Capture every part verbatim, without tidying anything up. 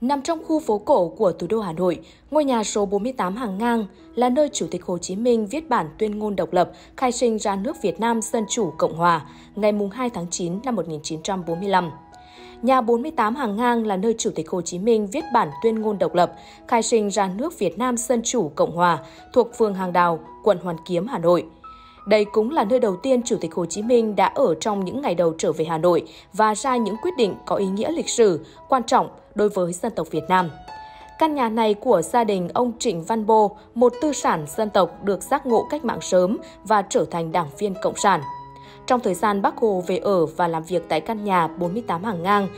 Nằm trong khu phố cổ của thủ đô Hà Nội, ngôi nhà số bốn mươi tám Hàng Ngang là nơi Chủ tịch Hồ Chí Minh viết bản tuyên ngôn độc lập khai sinh ra nước Việt Nam Dân chủ Cộng hòa ngày hai tháng chín năm một nghìn chín trăm bốn mươi lăm. Nhà bốn mươi tám Hàng Ngang là nơi Chủ tịch Hồ Chí Minh viết bản tuyên ngôn độc lập khai sinh ra nước Việt Nam Dân chủ Cộng hòa thuộc phường Hàng Đào, quận Hoàn Kiếm, Hà Nội. Đây cũng là nơi đầu tiên Chủ tịch Hồ Chí Minh đã ở trong những ngày đầu trở về Hà Nội và ra những quyết định có ý nghĩa lịch sử, quan trọng đối với dân tộc Việt Nam. Căn nhà này của gia đình ông Trịnh Văn Bô, một tư sản dân tộc được giác ngộ cách mạng sớm và trở thành đảng viên Cộng sản. Trong thời gian Bác Hồ về ở và làm việc tại căn nhà bốn mươi tám Hàng Ngang,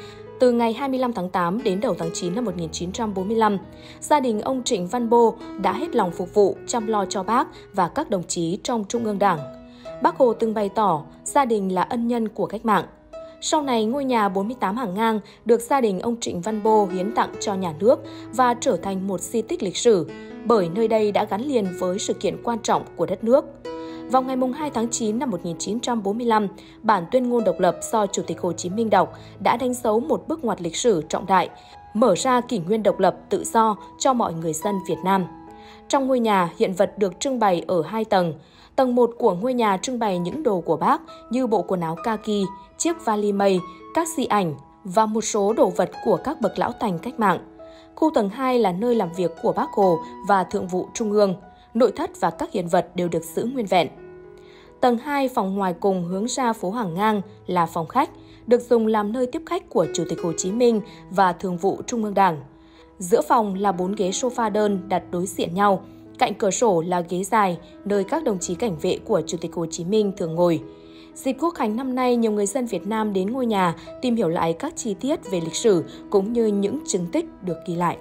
từ ngày hai mươi lăm tháng tám đến đầu tháng chín năm một nghìn chín trăm bốn mươi lăm, gia đình ông Trịnh Văn Bô đã hết lòng phục vụ, chăm lo cho Bác và các đồng chí trong Trung ương Đảng. Bác Hồ từng bày tỏ gia đình là ân nhân của cách mạng. Sau này, ngôi nhà bốn mươi tám Hàng Ngang được gia đình ông Trịnh Văn Bô hiến tặng cho nhà nước và trở thành một di tích lịch sử, bởi nơi đây đã gắn liền với sự kiện quan trọng của đất nước. Vào ngày hai tháng chín năm một nghìn chín trăm bốn mươi lăm, bản tuyên ngôn độc lập do Chủ tịch Hồ Chí Minh đọc đã đánh dấu một bước ngoặt lịch sử trọng đại, mở ra kỷ nguyên độc lập tự do cho mọi người dân Việt Nam. Trong ngôi nhà, hiện vật được trưng bày ở hai tầng. Tầng một của ngôi nhà trưng bày những đồ của Bác như bộ quần áo kaki, chiếc vali mây, các di ảnh và một số đồ vật của các bậc lão thành cách mạng. Khu tầng hai là nơi làm việc của Bác Hồ và Thượng vụ Trung ương. Nội thất và các hiện vật đều được giữ nguyên vẹn. Tầng hai, phòng ngoài cùng hướng ra phố Hàng Ngang là phòng khách, được dùng làm nơi tiếp khách của Chủ tịch Hồ Chí Minh và Thường vụ Trung ương Đảng. Giữa phòng là bốn ghế sofa đơn đặt đối diện nhau, cạnh cửa sổ là ghế dài nơi các đồng chí cảnh vệ của Chủ tịch Hồ Chí Minh thường ngồi. Dịp Quốc khánh năm nay, nhiều người dân Việt Nam đến ngôi nhà tìm hiểu lại các chi tiết về lịch sử cũng như những chứng tích được ghi lại.